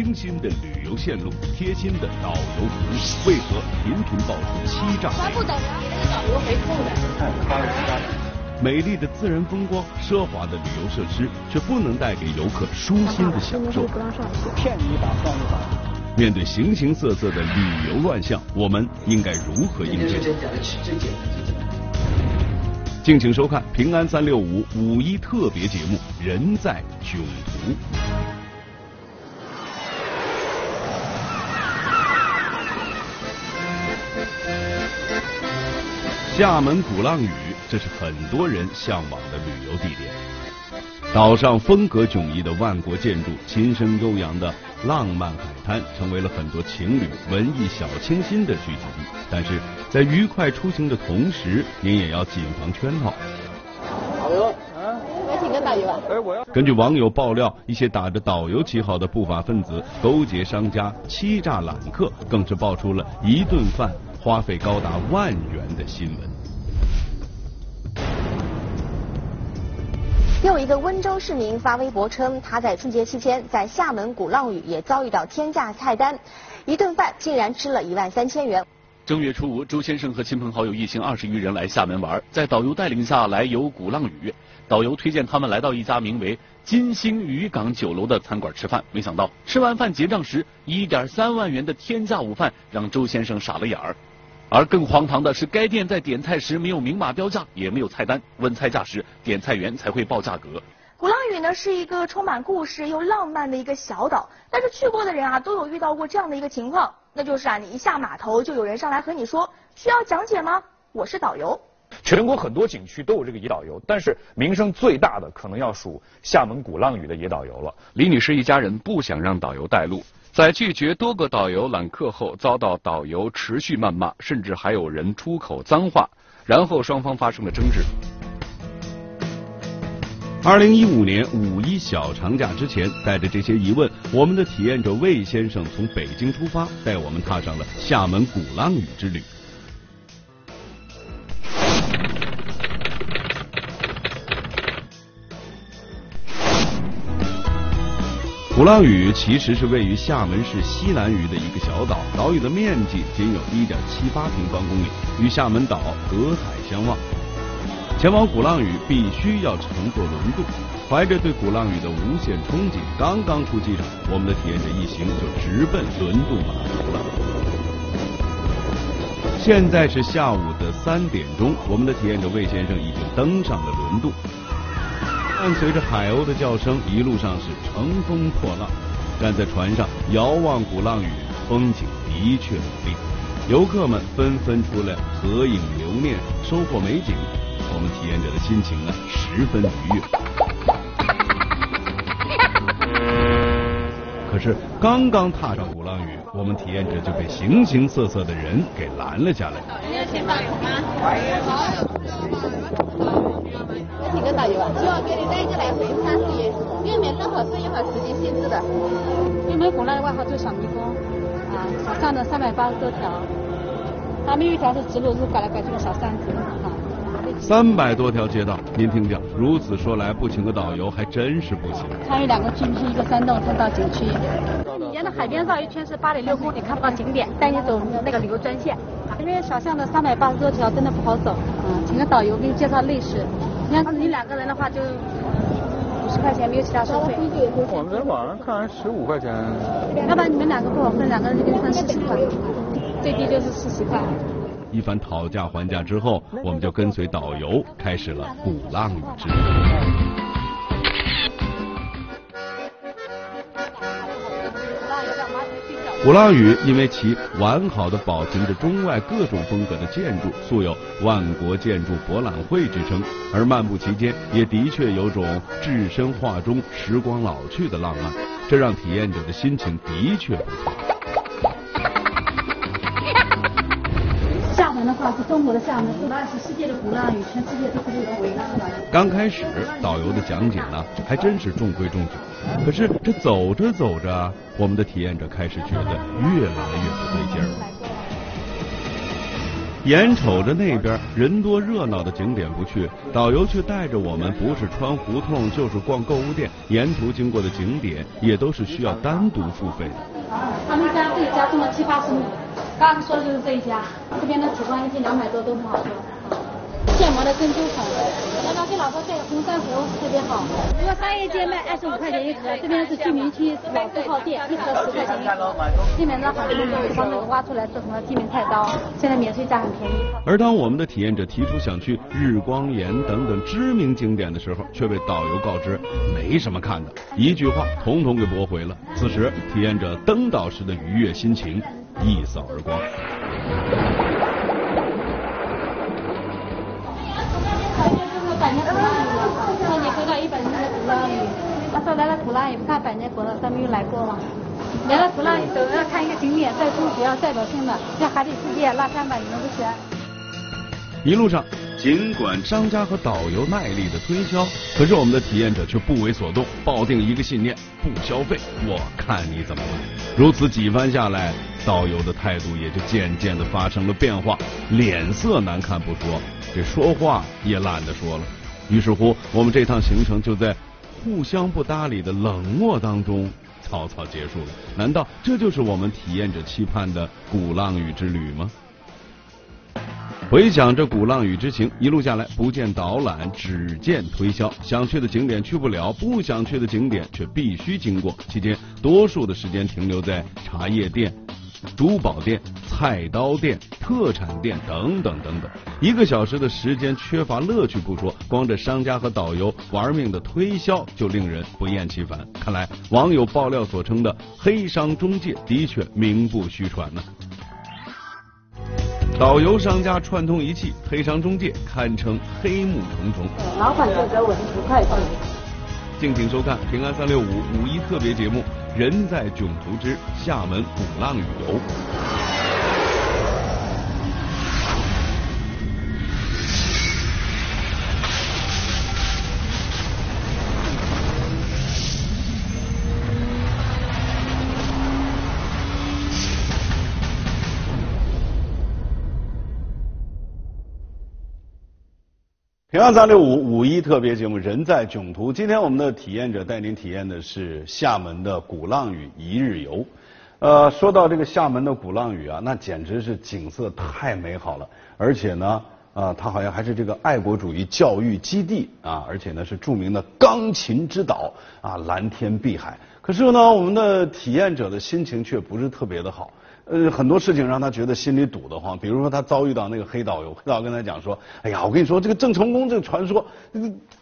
精心的旅游线路，贴心的导游服务，为何频频爆出欺诈？还不等啊！给那个导游回扣的。美丽的自然风光，奢华的旅游设施，却不能带给游客舒心的享受。骗你一把，算一把。 面对形形色色的旅游乱象，我们应该如何应对？敬请收看《平安365》5·1特别节目《人在囧途》。厦门鼓浪屿，这是很多人向往的旅游地点。 岛上风格迥异的万国建筑，琴声悠扬的浪漫海滩，成为了很多情侣、文艺小清新的聚集地。但是在愉快出行的同时，您也要谨防圈套。导游，我请个导游啊！哎，我要。根据网友爆料，一些打着导游旗号的不法分子勾结商家，欺诈揽客，更是爆出了一顿饭花费高达10000元的新闻。 又一个温州市民发微博称，他在春节期间在厦门鼓浪屿也遭遇到天价菜单，一顿饭竟然吃了13000元。正月初5，周先生和亲朋好友一行20余人来厦门玩，在导游带领下来游鼓浪屿。导游推荐他们来到一家名为“金星渔港酒楼”的餐馆吃饭，没想到吃完饭结账时，1.3万元的天价午饭让周先生傻了眼儿。 而更荒唐的是，该店在点菜时没有明码标价，也没有菜单。问菜价时，点菜员才会报价格。鼓浪屿呢是一个充满故事又浪漫的一个小岛，但是去过的人啊都有遇到过这样的一个情况，那就是啊你一下码头就有人上来和你说需要讲解吗？我是导游。全国很多景区都有这个野导游，但是名声最大的可能要数厦门鼓浪屿的野导游了。李女士一家人不想让导游带路。 在拒绝多个导游揽客后，遭到导游持续谩骂，甚至还有人出口脏话，然后双方发生了争执。2015年5·1小长假之前，带着这些疑问，我们的体验者魏先生从北京出发，带我们踏上了厦门鼓浪屿之旅。 鼓浪屿其实是位于厦门市西南隅的一个小岛，岛屿的面积仅有1.78平方公里，与厦门岛隔海相望。前往鼓浪屿必须要乘坐轮渡，怀着对鼓浪屿的无限憧憬，刚刚出机场，我们的体验者一行就直奔轮渡码头了。现在是下午3点钟，我们的体验者魏先生已经登上了轮渡。 伴随着海鸥的叫声，一路上是乘风破浪。站在船上遥望鼓浪屿，风景的确美丽。游客们纷纷出来合影留念，收获美景。我们体验者的心情啊，十分愉悦。可是刚刚踏上鼓浪屿，我们体验者就被形形色色的人给拦了下来。您要先放油吗？ 我请个导游啊，希望给你带一个来回餐食，因为免得好吃也好时间限制的。因为鼓浪的外号就是小迷宫啊，小巷的380多条，他们有一条是直路，是拐来拐去的小巷子啊。300多条街道，您听讲，如此说来，不请个导游还真是不行。参与2个 GP， 一个山洞，再到景区。你沿着海边绕一圈是8.6公里，看不到景点，带你走那个旅游专线。因为小巷的380多条真的不好走啊，请个导游给你介绍历史。 你2个人的话就50块钱，没有其他收费。我们在网上看15块钱。要不然你们2个不好分，2个人就给你分40块，最低就是40块。一番讨价还价之后，我们就跟随导游开始了鼓浪屿之旅。鼓浪屿因为其完好的保存着中外各种风格的建筑，素有“万国建筑博览会”之称。而漫步其间，也的确有种置身画中、时光老去的浪漫，这让体验者的心情的确不错。厦门的话是中国的厦门，鼓浪屿是世界的鼓浪屿，全世界都是这种鼓浪屿。刚开始，导游的讲解呢，还真是中规中矩。 可是这走着走着，我们的体验者开始觉得越来越不对劲儿了。眼瞅着那边人多热闹的景点不去，导游却带着我们不是穿胡同就是逛购物店，沿途经过的景点也都是需要单独付费的。他们家这一家种了70、80亩，刚刚说的就是这一家，这边的紫装一斤200多都很好吃，现磨的珍珠粉，我老给老婆带个红珊瑚特别好。如果商业街卖25块钱一盒，这边是居民区老字号店，一盒10块钱一盒。基本上很多都是从那个挖出来做成了地面菜刀，现在免税价很便宜。而当我们的体验者提出想去日光岩等等知名景点的时候，却被导游告知没什么看的，一句话统统给驳回了。此时，体验者登岛时的愉悦心情一扫而光。他说来了鼓浪屿不看100年国了，咱没有来过嘛。来了鼓浪屿总要看一个景点，再出学校代表性的，像海底世界、拉山板、你们不学。一路上，尽管商家和导游卖力的推销，可是我们的体验者却不为所动，抱定一个信念：不消费，我看你怎么来。如此几番下来，导游的态度也就渐渐的发生了变化，脸色难看不说，这说话也懒得说了。于是乎，我们这趟行程就在互相不搭理的冷漠当中草草结束了。难道这就是我们体验者期盼的鼓浪屿之旅吗？回想这鼓浪屿之行，一路下来不见导览，只见推销，想去的景点去不了，不想去的景点却必须经过。期间多数的时间停留在茶叶店、珠宝店、菜刀店、特产店等等等等，1个小时的时间缺乏乐趣不说，光这商家和导游玩命的推销就令人不厌其烦。看来网友爆料所称的黑商中介的确名不虚传呢。导游商家串通一气，黑商中介堪称黑幕重重。老板就给我10块钱。敬请收看《平安365》5.1特别节目。人在囧途之厦门鼓浪屿游。平安365 5.1特别节目，人在囧途。今天我们的体验者带您体验的是厦门的鼓浪屿一日游。说到这个厦门的鼓浪屿啊，那简直是景色太美好了，而且呢，它好像还是这个爱国主义教育基地啊，而且呢是著名的钢琴之岛啊，蓝天碧海。可是呢，我们的体验者的心情却不是特别的好。很多事情让他觉得心里堵得慌，比如说他遭遇到那个黑导游，黑导游跟他讲说：“哎呀，我跟你说，这个郑成功这个传说，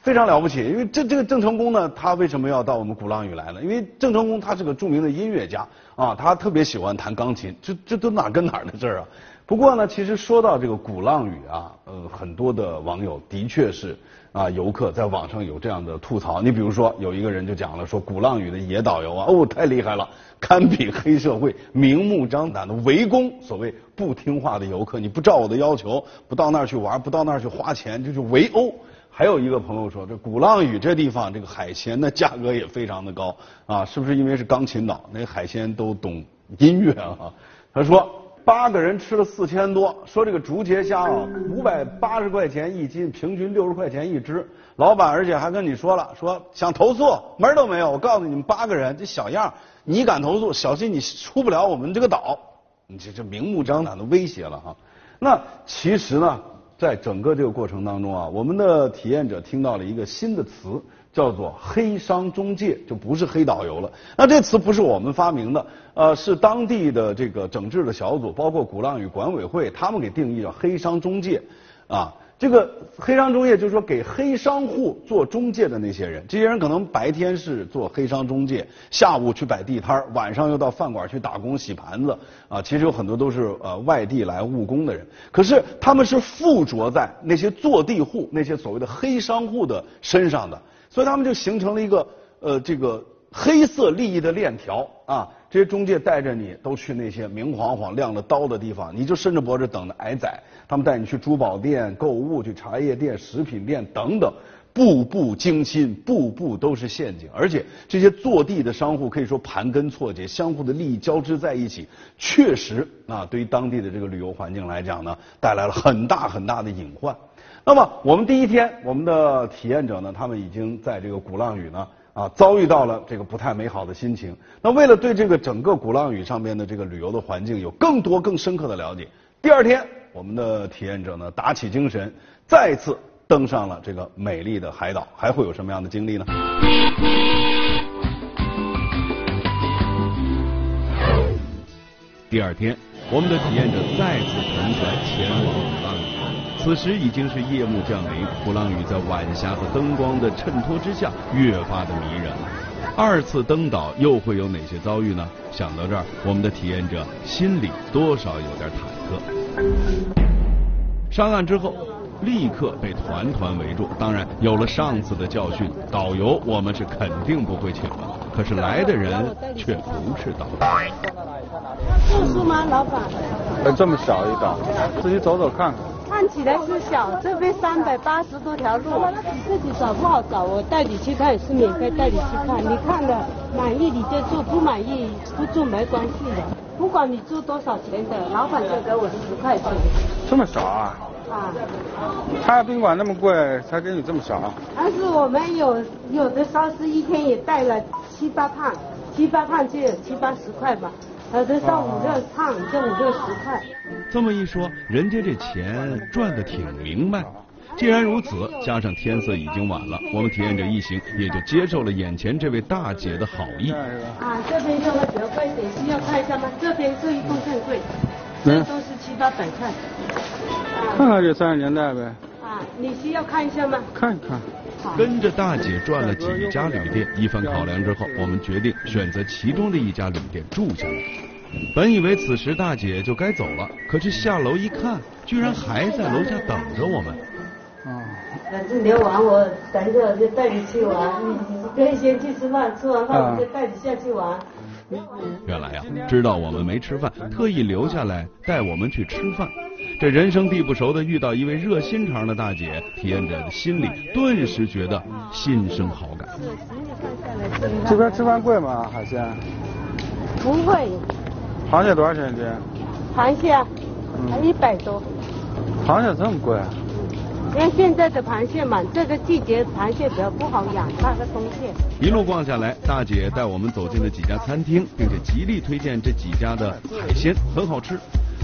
非常了不起。因为这个郑成功呢，他为什么要到我们鼓浪屿来呢？因为郑成功他是个著名的音乐家啊，他特别喜欢弹钢琴。这都哪跟哪的事儿啊？不过呢，其实说到这个鼓浪屿啊，很多的网友的确是啊，游客在网上有这样的吐槽。你比如说，有一个人就讲了说，鼓浪屿的野导游啊，哦，太厉害了。”堪比黑社会，明目张胆的围攻所谓不听话的游客，你不照我的要求，不到那儿去玩，不到那儿去花钱，就去围殴。还有一个朋友说，这鼓浪屿这地方，这个海鲜那价格也非常的高啊，是不是因为是钢琴岛，那海鲜都懂音乐啊？他说8个人吃了4000多，说这个竹节虾啊580块钱一斤，平均60块钱一只。老板而且还跟你说了，说想投诉门儿都没有，我告诉你们8个人这小样。你敢投诉，小心你出不了我们这个岛！你这明目张胆的威胁了哈。那其实呢，在整个这个过程当中啊，我们的体验者听到了一个新的词，叫做“黑商中介”，就不是黑导游了。那这词不是我们发明的，是当地的这个整治的小组，包括鼓浪屿管委会，他们给定义叫“黑商中介”啊。这个黑商中介就是说给黑商户做中介的那些人，这些人可能白天是做黑商中介，下午去摆地摊，晚上又到饭馆去打工洗盘子啊。其实有很多都是外地来务工的人，可是他们是附着在那些坐地户、那些所谓的黑商户的身上的，所以他们就形成了一个这个黑色利益的链条啊。这些中介带着你都去那些明晃晃亮了刀的地方，你就伸着脖子等着挨宰。他们带你去珠宝店、购物、去茶叶店、食品店等等，步步惊心，步步都是陷阱。而且这些坐地的商户可以说盘根错节，相互的利益交织在一起，确实啊，对于当地的这个旅游环境来讲呢，带来了很大很大的隐患。那么我们第一天，我们的体验者呢，他们已经在这个鼓浪屿呢。啊，遭遇到了这个不太美好的心情。那为了对这个整个鼓浪屿上面的这个旅游的环境有更多更深刻的了解，第二天我们的体验者呢打起精神，再次登上了这个美丽的海岛，还会有什么样的经历呢？第二天，我们的体验者再次乘船前往鼓浪屿。此时已经是夜幕降临，鼓浪屿在晚霞和灯光的衬托之下越发的迷人了。二次登岛又会有哪些遭遇呢？想到这儿，我们的体验者心里多少有点忐忑。上岸之后，立刻被团团围住。当然，有了上次的教训，导游我们是肯定不会请了。可是来的人却不是导游。住宿吗，老板？这么小一岛，自己走走看看。看起来是小，这边380多条路，你自己找不好找。我带你去看也是免费带你去看，你看了满意你就住，不满意不住没关系的。不管你住多少钱的，老板就给我10块钱。这么少啊？啊，他宾馆那么贵，才给你这么少。但是我们有的时候是一天也带了7、8趟，7、8趟就有7、80块吧。有的上5、6趟，就5、6、10块。这么一说，人家这钱赚得挺明白。既然如此，加上天色已经晚了，我们体验者一行也就接受了眼前这位大姐的好意。啊，这边用的比较贵一点，需要看一下吗？这边这一共更贵，这都是7、8百块。看看这30年代呗。啊，你需要看一下吗？看一看。跟着大姐转了几家旅店，一番考量之后，我们决定选择其中的一家旅店住下来。本以为此时大姐就该走了，可是下楼一看，居然还在楼下等着我们。啊，反正你要玩，我等一下我就带你去玩，你可以先去吃饭，吃完饭我就带你下去玩。原来呀，知道我们没吃饭，特意留下来带我们去吃饭。这人生地不熟的遇到一位热心肠的大姐，体验者的心里顿时觉得心生好感。这边吃饭贵吗？海鲜？不贵。螃蟹多少钱一斤？螃蟹100多。螃蟹这么贵啊？因为现在的螃蟹嘛，这个季节螃蟹比较不好养，怕它松懈。一路逛下来，大姐带我们走进了几家餐厅，并且极力推荐这几家的海鲜，很好吃。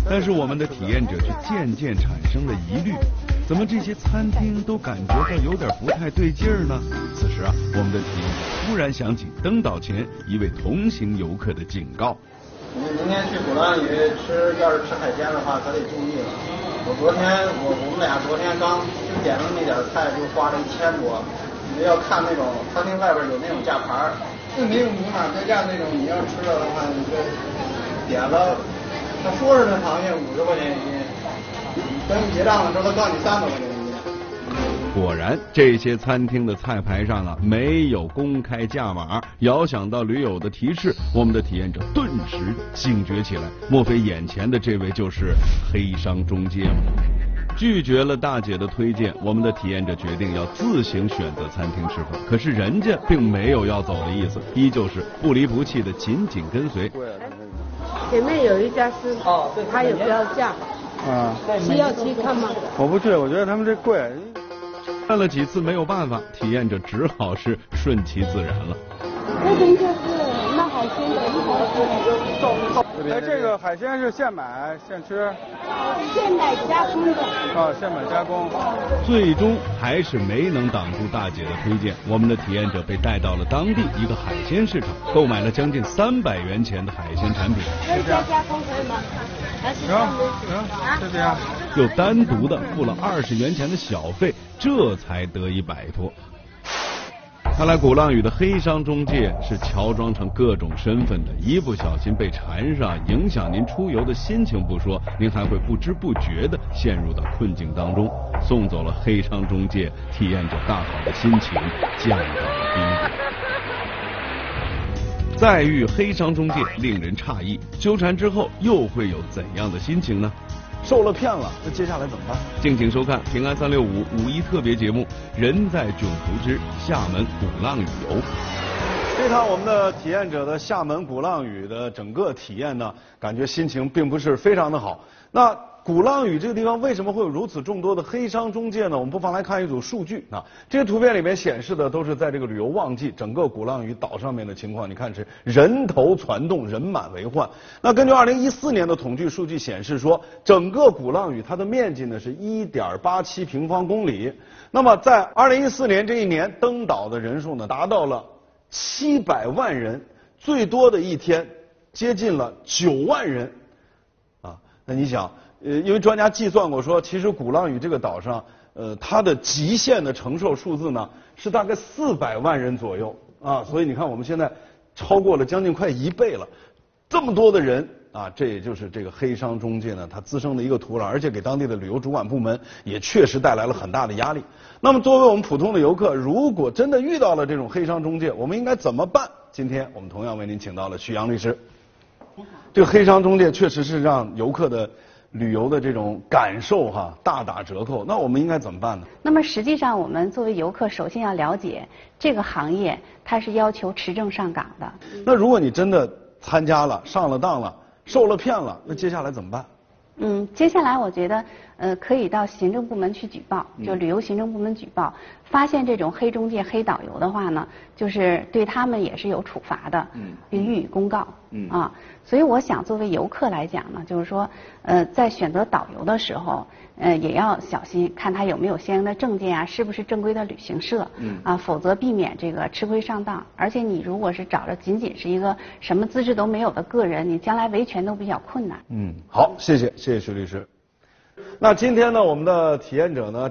但是我们的体验者却渐渐产生了疑虑，怎么这些餐厅都感觉到有点不太对劲儿呢？此时啊，我们的体验者突然想起登岛前一位同行游客的警告：你明天去鼓浪屿吃，要是吃海鲜的话，可得注意了。我们俩昨天刚新点了那点菜，就花了1000多。你要看那种餐厅外边有那种架牌，就没有明码标价那种，你要吃了的话，你就点了。他说是那螃蟹50块钱一斤，等你结账的时候，他告诉你300块钱一斤。果然，这些餐厅的菜牌上啊没有公开价码。遥想到驴友的提示，我们的体验者顿时警觉起来。莫非眼前的这位就是黑商中介吗？拒绝了大姐的推荐，我们的体验者决定要自行选择餐厅吃饭。可是人家并没有要走的意思，依旧是不离不弃的紧紧跟随。前面有一家是，它有标价，啊，需要去看吗？我不去，我觉得他们这贵。看了几次没有办法，体验者只好是顺其自然了。这边就是卖海鲜的，哎，这个海鲜是现买现吃，现买加工的。啊，现买加工。最终还是没能挡住大姐的推荐，我们的体验者被带到了当地一个海鲜市场，购买了将近300元钱的海鲜产品。这家加工可以吗？行，就这样。又单独的付了20元钱的小费，这才得以摆脱。看来鼓浪屿的黑商中介是乔装成各种身份的，一不小心被缠上，影响您出游的心情不说，您还会不知不觉的陷入到困境当中。送走了黑商中介，体验者大好的心情降到了冰点。再遇黑商中介令人诧异，纠缠之后又会有怎样的心情呢？受了骗了，那接下来怎么办？敬请收看《平安365》五一特别节目《人在囧途之厦门鼓浪屿游》。这趟我们的体验者的厦门鼓浪屿的整个体验呢，感觉心情并不是非常的好。那鼓浪屿这个地方为什么会有如此众多的黑商中介呢？我们不妨来看一组数据啊。这些图片里面显示的都是在这个旅游旺季，整个鼓浪屿岛上面的情况，你看是人头攒动，人满为患。那根据2014年的统计数据显示说，整个鼓浪屿它的面积呢是1.87平方公里。那么在2014年这一年，登岛的人数呢达到了700万人，最多的一天接近了9万人，啊，那你想，因为专家计算过说，其实鼓浪屿这个岛上，它的极限的承受数字呢是大概400万人左右啊，所以你看我们现在超过了将近快1倍了，这么多的人啊，这也就是这个黑商中介呢它滋生的一个土壤，而且给当地的旅游主管部门也确实带来了很大的压力。那么作为我们普通的游客，如果真的遇到了这种黑商中介，我们应该怎么办？今天我们同样为您请到了徐阳律师。这个黑商中介确实是让游客的旅游的这种感受哈大打折扣，那我们应该怎么办呢？那么实际上我们作为游客，首先要了解这个行业它是要求持证上岗的。那如果你真的参加了、上了当了、受了骗了，那接下来怎么办？接下来我觉得，可以到行政部门去举报，就旅游行政部门举报，发现这种黑中介、黑导游的话呢，就是对他们也是有处罚的，并予以公告。啊，所以我想作为游客来讲呢，就是说，在选择导游的时候，也要小心，看他有没有相应的证件啊，是不是正规的旅行社，啊，否则避免这个吃亏上当。而且你如果是找着仅是一个什么资质都没有的个人，你将来维权都比较困难。好，谢谢徐律师。那今天呢，我们的体验者呢，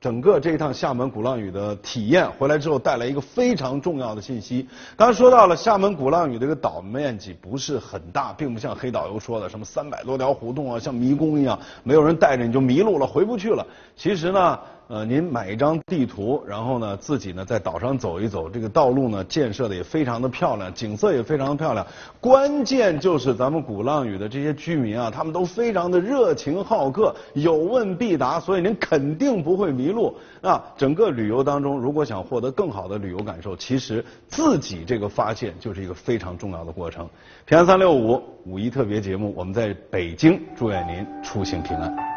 整个这一趟厦门鼓浪屿的体验回来之后，带来一个非常重要的信息。刚才说到了厦门鼓浪屿这个岛面积不是很大，并不像黑导游说的什么300多条胡同啊，像迷宫一样，没有人带着你就迷路了，回不去了。其实呢，您买一张地图，然后呢自己呢在岛上走一走，这个道路呢建设的也非常的漂亮，景色也非常的漂亮。关键就是咱们鼓浪屿的这些居民啊，他们都非常的热情好客，有问必答，所以您肯定不会迷路。那整个旅游当中，如果想获得更好的旅游感受，其实自己这个发现就是一个非常重要的过程。平安365五一特别节目，我们在北京，祝愿您出行平安。